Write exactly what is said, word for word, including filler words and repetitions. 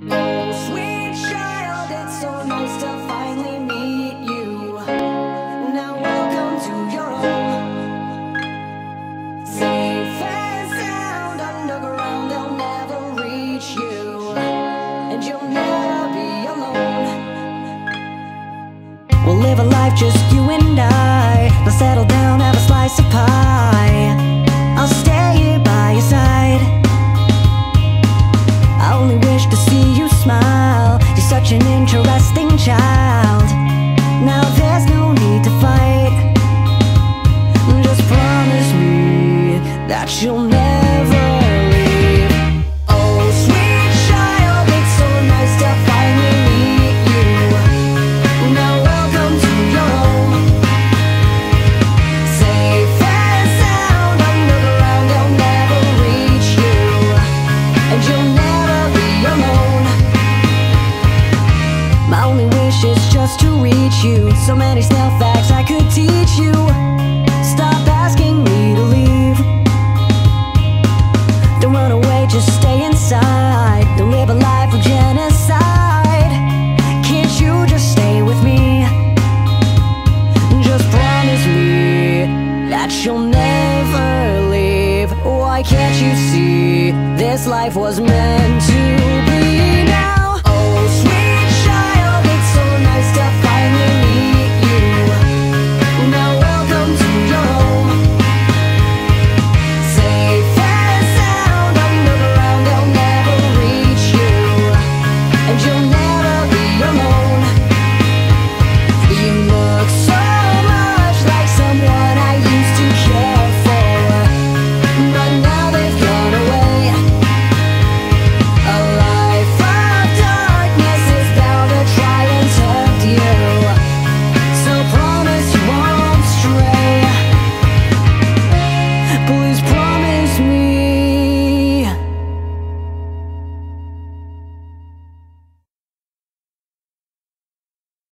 Oh, sweet child, it's so nice to finally meet you. Now welcome to your home. Safe and sound, underground they'll never reach you, and you'll never be alone. We'll live a life just you and I. Now settle down, have a slice of pie. I'll stay here by your side. I only wish to see you smile. You're such an interesting child. Now there's no need to fight. Just promise me that you'll never leave. Oh, sweet child, it's so nice to finally meet you. Now welcome to your home. Safe and sound, underground they'll never reach you, and you'll never alone. My only wish is just to reach you. So many snail facts I could teach you. Stop asking me to leave. Don't run away, just stay inside. Don't live a life of genocide. Can't you just stay with me? Just promise me that you'll never leave. Why can't you see this life was meant to